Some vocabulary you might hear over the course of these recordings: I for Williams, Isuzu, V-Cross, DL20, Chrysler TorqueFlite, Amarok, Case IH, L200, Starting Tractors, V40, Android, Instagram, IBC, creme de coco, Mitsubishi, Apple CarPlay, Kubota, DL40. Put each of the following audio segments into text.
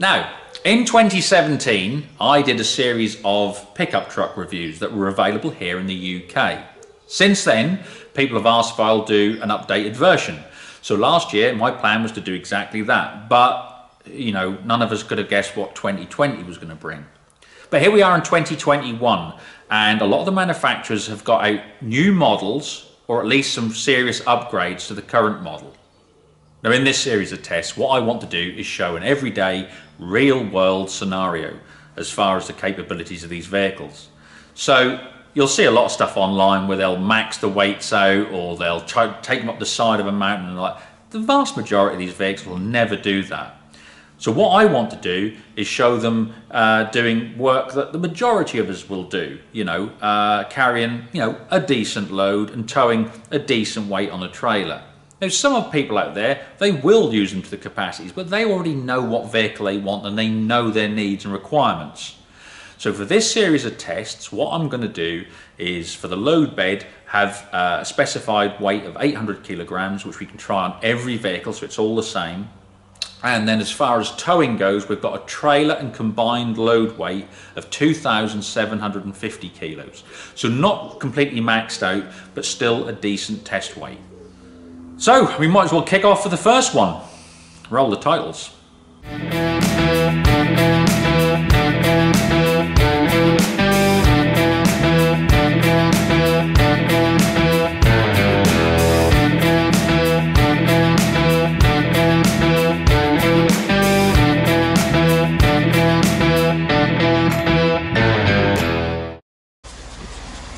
Now, in 2017, I did a series of pickup truck reviews that were available here in the UK. Since then, people have asked if I'll do an updated version. So last year, my plan was to do exactly that. But, you know, none of us could have guessed what 2020 was going to bring. But here we are in 2021, and a lot of the manufacturers have got out new models, or at least some serious upgrades to the current model. Now, in this series of tests, what I want to do is show an everyday, real-world scenario as far as the capabilities of these vehicles. So you'll see a lot of stuff online where they'll max the weights out, or they'll try to take them up the side of a mountain, and like the vast majority of these vehicles will never do that. So what I want to do is show them doing work that the majority of us will do, you know, carrying, you know, a decent load and towing a decent weight on a trailer. Now, some of people out there, they will use them to the capacities, but they already know what vehicle they want and they know their needs and requirements. So for this series of tests, what I'm going to do is, for the load bed, have a specified weight of 800 kilograms, which we can try on every vehicle, so it's all the same. And then as far as towing goes, we've got a trailer and combined load weight of 2,750 kilos. So not completely maxed out, but still a decent test weight. So we might as well kick off for the first one. Roll the titles.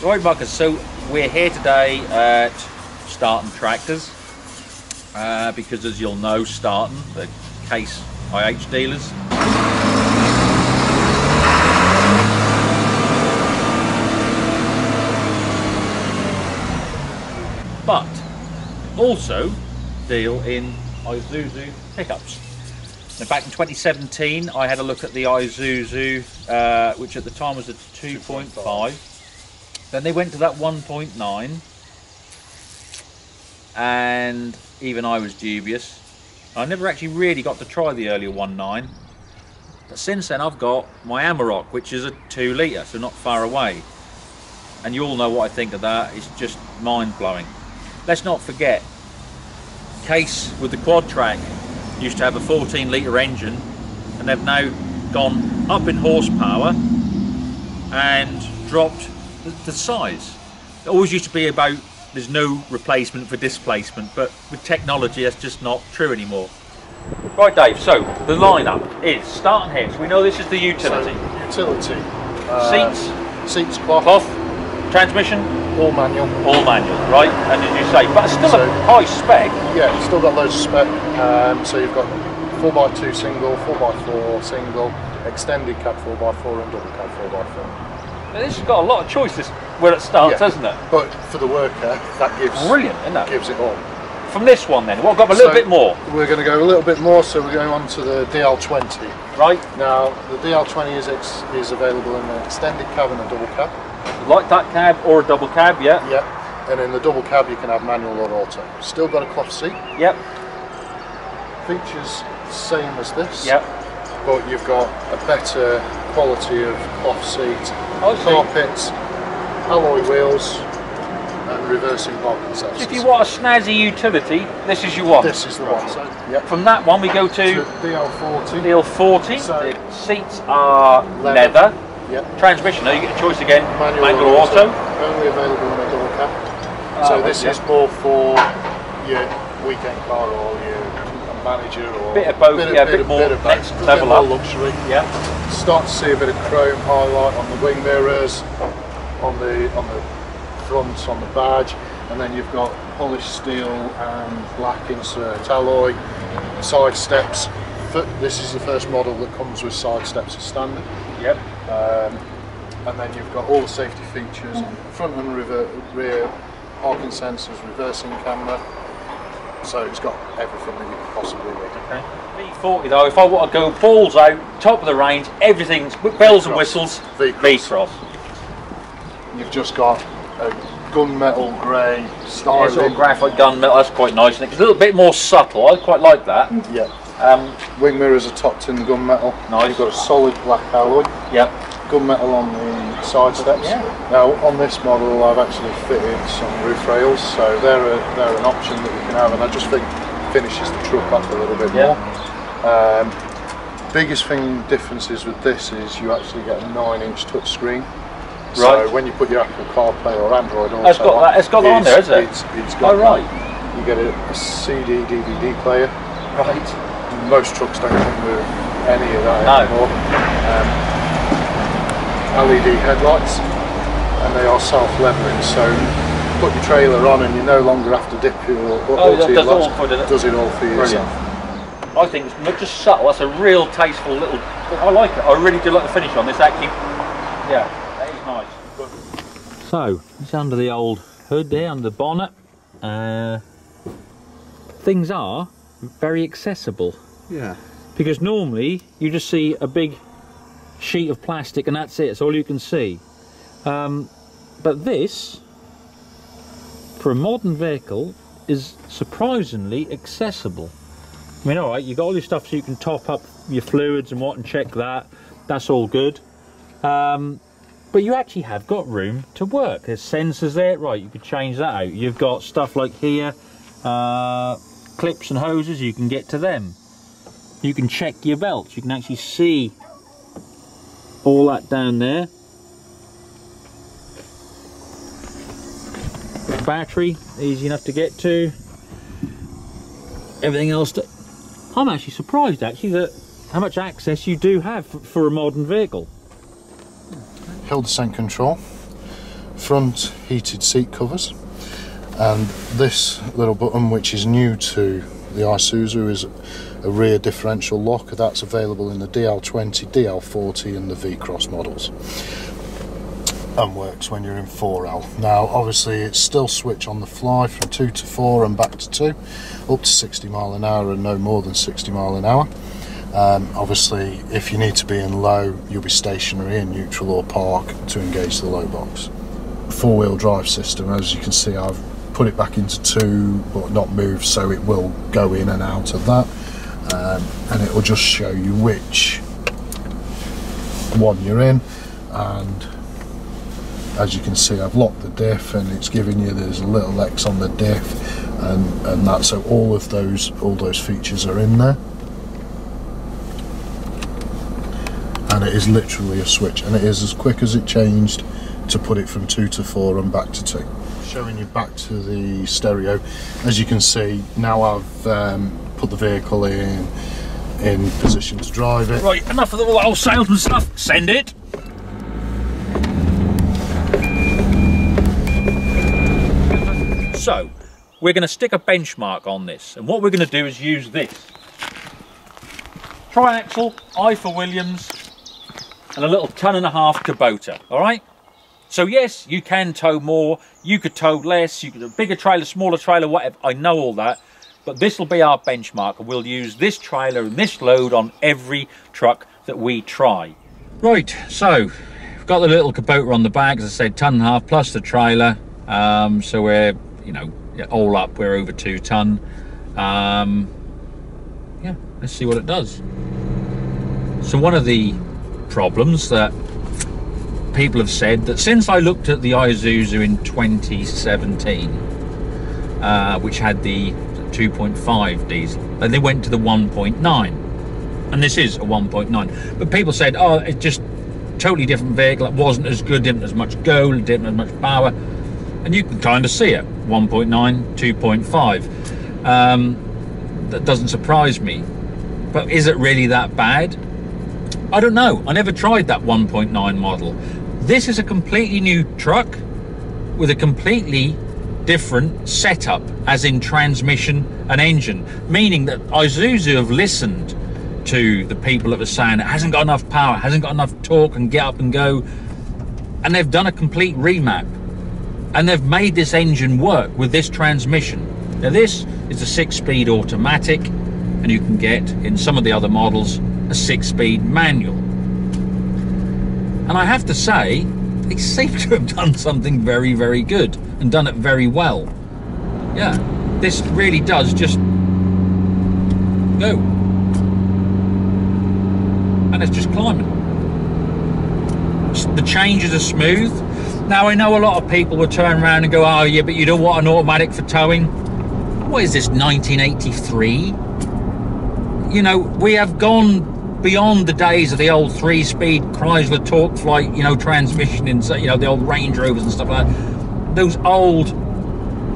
Right, Marcus, so we're here today at Starting Tractors because, as you'll know, Starting, the Case IH dealers, but also deal in Isuzu pickups. Now, back in 2017, I had a look at the Isuzu, which at the time was a 2.5. Then they went to that 1.9, and even I was dubious. I never actually really got to try the earlier 1.9, but since then I've got my Amarok, which is a 2 litre, so not far away. And you all know what I think of that. It's just mind-blowing. Let's not forget, Case with the quad track used to have a 14-litre engine, and they've now gone up in horsepower and dropped the size. It always used to be about there's no replacement for displacement, but with technology that's just not true anymore. Right, Dave, so the lineup is Starting here. So we know this is the utility. Seats, cloth, transmission, all manual, right? And as you say, but still a high spec. Yeah, you've still got loads of spec. So you've got 4x2 single, 4x4 single, extended cab 4x4 and double cab 4x4. Now, this has got a lot of choice where it starts, hasn't it? But for the worker, that gives brilliant, isn't it? Gives it all. From this one then, we've got a little bit more. We're going to go a little bit more, so we're going on to the DL20. Right. Now, the DL20 is available in an extended cab and a double cab. Like that cab or a double cab, yeah. Yeah, and in the double cab you can have manual or auto. Still got a cloth seat. Yep. Features same as this. Yep. But you've got a better quality of cloth seat, carpets, alloy wheels, and reversing parking sensors. If you want a snazzy utility, this is your one. This is the one. So, yep. From that one we go to DL40. DL40. So, the seats are leather. Yep. Transmission. Now you get a choice again. Manual or auto. Only available in a double cab. So this is more for your weekend car or your manager, or bit of both, a bit more luxury. Yeah. Start to see a bit of chrome highlight on the wing mirrors, on the front, on the badge, and then you've got polished steel and black insert alloy, side steps. This is the first model that comes with side steps as standard. Yep. And then you've got all the safety features: front and rear parking sensors, reversing camera. So it's got everything that you could possibly need. Okay. V40 though, if I want to go balls out, top of the range, everything's bells and whistles. V-Cross. You've just got a gunmetal grey styling. Sort of graphite gunmetal, that's quite nice. It's a little bit more subtle. I quite like that. Yeah. Wing mirrors are topped in the gunmetal. Nice. You've got a solid black alloy. Yep. Gunmetal on the side steps. Yeah. Now on this model I've actually fitted some roof rails, so they're an option that you can have, and I just think finishes the truck up a little bit more. Biggest thing differences with this is you actually get a 9-inch touchscreen. So when you put your Apple CarPlay or Android on, it's got that on there, is it? It's got that. You get a CD, DVD player. Right. Most trucks don't come with any of that anymore. LED headlights, and they are self-leveling. So put your trailer on, and you no longer have to dip your does it all for you. Brilliant. I think it's not just subtle. That's a real tasteful little. I like it. I really do like the finish on this. Actually, yeah, that is nice. Good. So it's under the old hood there, under the bonnet. Things are very accessible. Yeah. Because normally you just see a big sheet of plastic and that's it. It's all you can see. But this, for a modern vehicle, is surprisingly accessible. I mean, all right, you've got all your stuff so you can top up your fluids and what and check that. That's all good. But you actually have got room to work. There's sensors there. Right, you could change that out. You've got stuff like here, clips and hoses. You can get to them. You can check your belts. You can actually see all that down there. Battery, easy enough to get to. Everything else to... I'm actually surprised that how much access you do have for a modern vehicle. Hill descent control, front heated seat covers, and this little button, which is new to the Isuzu, is a rear differential lock. That's available in the DL20, DL40 and the V-Cross models, and works when you're in 4L. Now obviously it's still switch on the fly from 2 to 4 and back to 2, up to 60 mile an hour and no more than 60 mile an hour. Obviously if you need to be in low, you'll be stationary in neutral or park to engage the low box. Four-wheel drive system, as you can see I've put it back into 2 but not moved, so it will go in and out of that, and it will just show you which one you're in. And as you can see I've locked the diff and it's giving you, there's a little X on the diff and that, so all those features are in there. And it is literally a switch, and it is as quick as it changed to put it from 2 to 4 and back to 2. Showing you back to the stereo, as you can see now I've put the vehicle in position to drive it. Right, enough of all that old salesman stuff, send it! So, we're going to stick a benchmark on this, and what we're going to do is use this. Tri-axle, I for Williams, and a little 1.5 ton Kubota, alright? So yes, you can tow more, you could tow less, you could have a bigger trailer, smaller trailer, whatever, I know all that, but this will be our benchmark, and we'll use this trailer and this load on every truck that we try. Right, so, we've got the little Kubota on the back, as I said, 1.5 ton plus the trailer, so we're... you know, all up, we're over 2 ton. Yeah, let's see what it does. So one of the problems that people have said that since I looked at the Isuzu in 2017, which had the 2.5 diesel, and they went to the 1.9, and this is a 1.9, but people said, oh, it's just totally different vehicle. It wasn't as good, didn't as much go, didn't as much power. And you can kind of see it, 1.9, 2.5. That doesn't surprise me. But is it really that bad? I don't know. I never tried that 1.9 model. This is a completely new truck with a completely different setup, as in transmission and engine. Meaning that Isuzu have listened to the people that were saying it hasn't got enough power, hasn't got enough torque and get up and go. And they've done a complete remap. And they've made this engine work with this transmission. Now this is a 6-speed automatic, and you can get, in some of the other models, a 6-speed manual. And I have to say, they seem to have done something very, very good, and done it very well. Yeah, this really does just go. and it's just climbing. The changes are smooth. Now I know a lot of people will turn around and go, oh yeah, but you don't want an automatic for towing. What is this, 1983? You know, we have gone beyond the days of the old 3-speed Chrysler TorqueFlite, you know, transmission, and you know, the old Range Rovers and stuff like that. Those old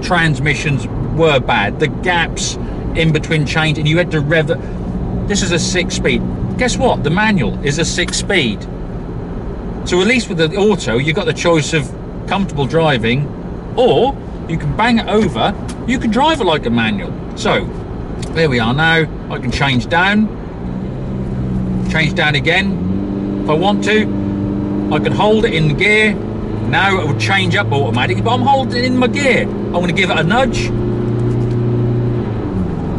transmissions were bad. The gaps in between change, and you had to rev. This is a 6-speed. Guess what? The manual is a 6-speed. So at least with the auto, you've got the choice of comfortable driving, or you can bang it over, you can drive it like a manual. So there we are now. I can change down again if I want to. I can hold it in gear. Now it will change up automatically, but I'm holding it in my gear. I'm going to give it a nudge.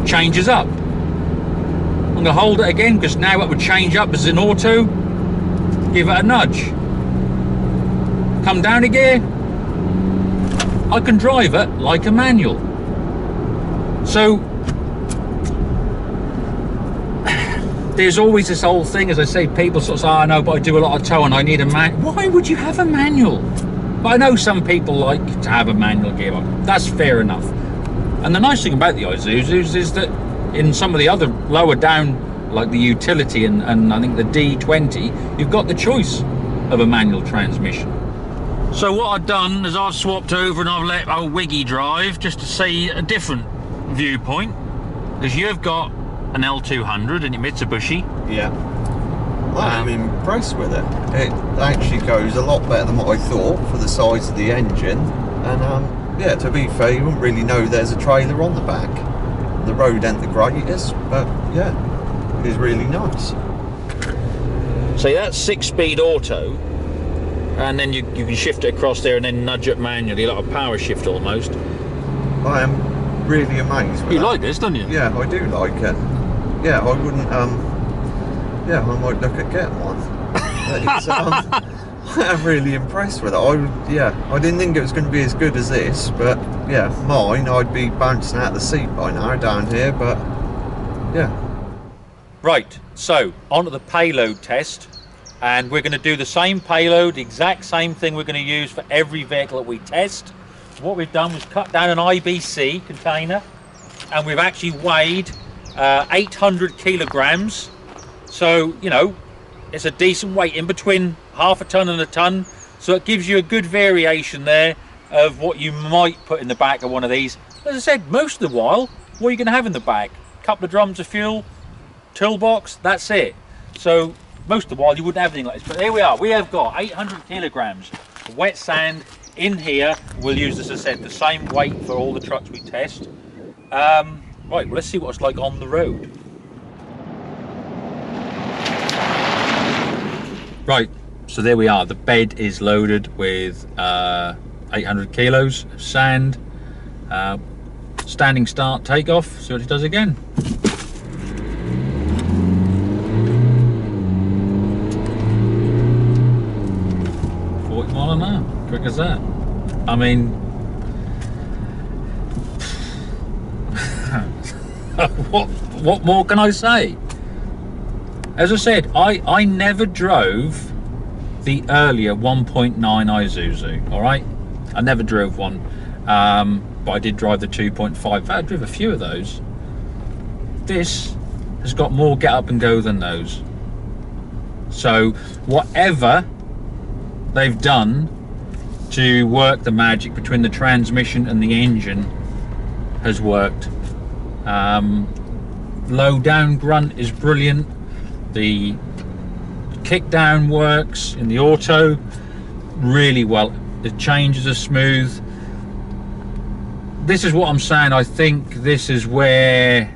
Changes up. I'm going to hold it again because now it will change up as an auto. Give it a nudge. Come down a gear. I can drive it like a manual. So there's always this whole thing, as I say, people sort of say, oh no, but I do a lot of towing, I need a manual. Why would you have a manual? But I know some people like to have a manual gearbox. That's fair enough. And the nice thing about the Isuzus is that in some of the other lower down, like the utility and I think the D20, you've got the choice of a manual transmission. So what I've done is I've swapped over and I've let old Wiggy drive just to see a different viewpoint. Because you've got an L200 and your Mitsubishi. Yeah. I'm impressed with it. It actually goes a lot better than what I thought for the size of the engine. And yeah, to be fair, you wouldn't really know there's a trailer on the back. The road ain't the greatest, but yeah. Is really nice. So that's 6-speed auto, and then you can shift it across there and then nudge it manually, like a power shift almost. I am really amazed with you that. Like this, don't you? Yeah, I do like it. Yeah, I wouldn't. Yeah, I might look at getting one. I'm really impressed with it. I didn't think it was going to be as good as this, but yeah, mine. I'd be bouncing out the seat by now down here, but yeah. Right, so onto the payload test, and we're going to do the same payload, exact same thing we're going to use for every vehicle that we test. What we've done was cut down an IBC container, and we've actually weighed 800 kilograms. So, you know, it's a decent weight, in between half a ton and a ton. So it gives you a good variation there of what you might put in the back of one of these. As I said, most of the while, what are you going to have in the back? A couple of drums of fuel, toolbox, that's it. So most of the while you wouldn't have anything like this, but here we are. We have got 800 kilograms of wet sand in here. We'll use, as I said, the same weight for all the trucks we test. Right, well, let's see what it's like on the road. Right, so there we are. The bed is loaded with 800 kilos of sand. Standing start, takeoff. See what it does again. Quick as that. I mean, what more can I say? As I said, I never drove the earlier 1.9 Isuzu, all right? I never drove one, but I did drive the 2.5. I drove a few of those. This has got more get up and go than those. So whatever they've done to work the magic between the transmission and the engine has worked. Low down grunt is brilliant. The kick down works in the auto really well. The changes are smooth. This is what I'm saying. I think this is where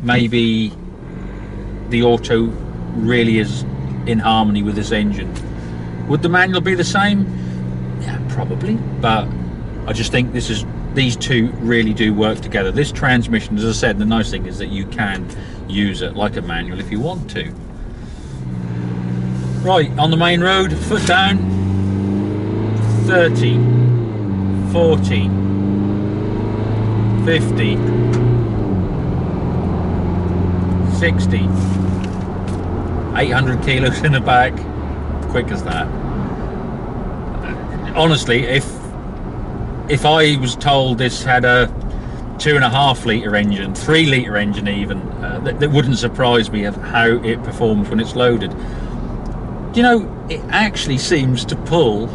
maybe the auto really is in harmony with this engine. Would the manual be the same? Yeah, probably, but I just think this is, these two really do work together. This transmission, as I said, the nice thing is that you can use it like a manual if you want to. Right, on the main road, foot down, 30, 40, 50, 60, 800 kilos in the back, quick as that. Honestly, if I was told this had a 2.5 litre engine, 3 litre engine even, that wouldn't surprise me of how it performs when it's loaded. You know, it actually seems to pull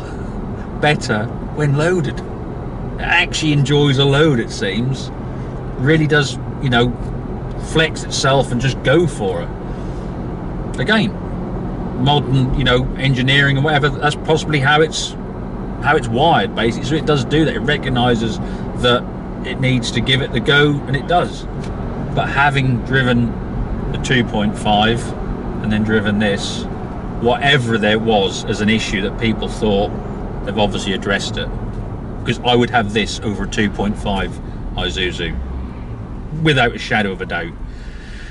better when loaded. It actually enjoys a load, it seems. Really does, you know, flex itself and just go for it. Again, modern, you know, engineering and whatever, that's possibly how it's wired, basically. So it does do that. It recognises that it needs to give it the go, and it does. But having driven the 2.5 and then driven this, whatever there was as an issue that people thought, they've obviously addressed it. Because I would have this over a 2.5 Isuzu without a shadow of a doubt,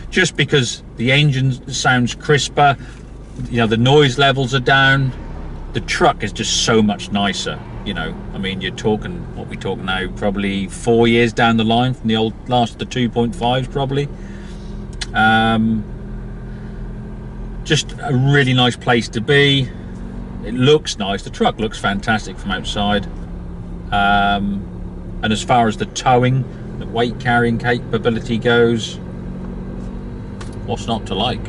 just because the engine sounds crisper, you know, the noise levels are down, the truck is just so much nicer. You know, I mean, you're talking, what we talk now, probably 4 years down the line from the old last of the 2.5s, probably. Just a really nice place to be. It looks nice. The truck looks fantastic from outside. And as far as the towing, the weight carrying capability goes, what's not to like?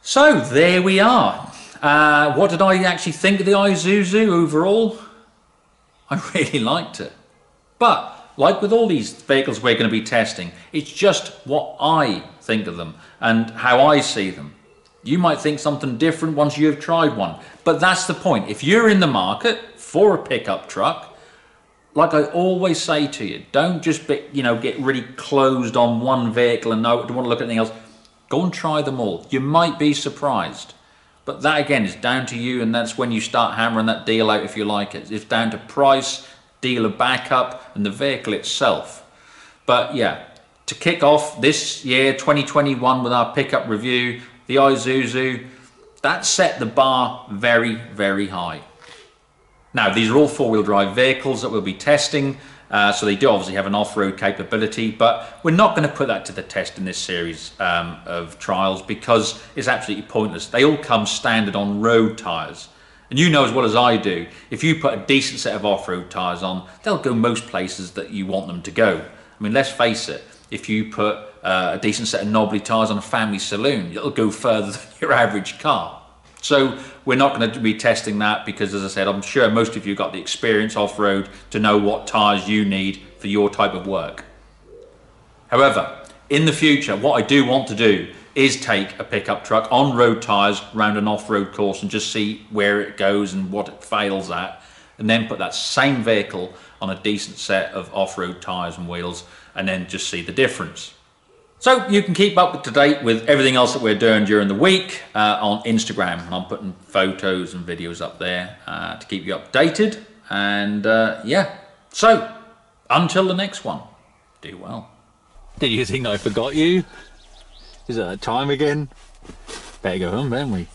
So there we are. What did I actually think of the Isuzu overall? I really liked it. But like with all these vehicles we're going to be testing, it's just what I think of them and how I see them. You might think something different once you have tried one. But that's the point. If you're in the market for a pickup truck, like I always say to you, don't just be, you know, get really closed on one vehicle and no, don't want to look at anything else. Go and try them all. You might be surprised. But that again is down to you, and that's when you start hammering that deal out if you like it. It's down to price, dealer backup, and the vehicle itself. But yeah, to kick off this year, 2021, with our pickup review, the Isuzu, that set the bar very, very high. Now, these are all four-wheel drive vehicles that we'll be testing. So they do obviously have an off-road capability, but we're not going to put that to the test in this series of trials because it's absolutely pointless. They all come standard on road tyres. And you know as well as I do, if you put a decent set of off-road tyres on, they'll go most places that you want them to go. I mean, let's face it, if you put a decent set of knobbly tyres on a family saloon, it'll go further than your average car. So we're not going to be testing that because, as I said, I'm sure most of you got the experience off-road to know what tyres you need for your type of work. However, in the future, what I do want to do is take a pickup truck on road tyres round an off-road course and just see where it goes and what it fails at, and then put that same vehicle on a decent set of off-road tyres and wheels and then just see the difference. So you can keep up to date with everything else that we're doing during the week on Instagram, and I'm putting photos and videos up there to keep you updated. And yeah, so until the next one, do well. Did you think I forgot you? Is it that time again? Better go home, don't we?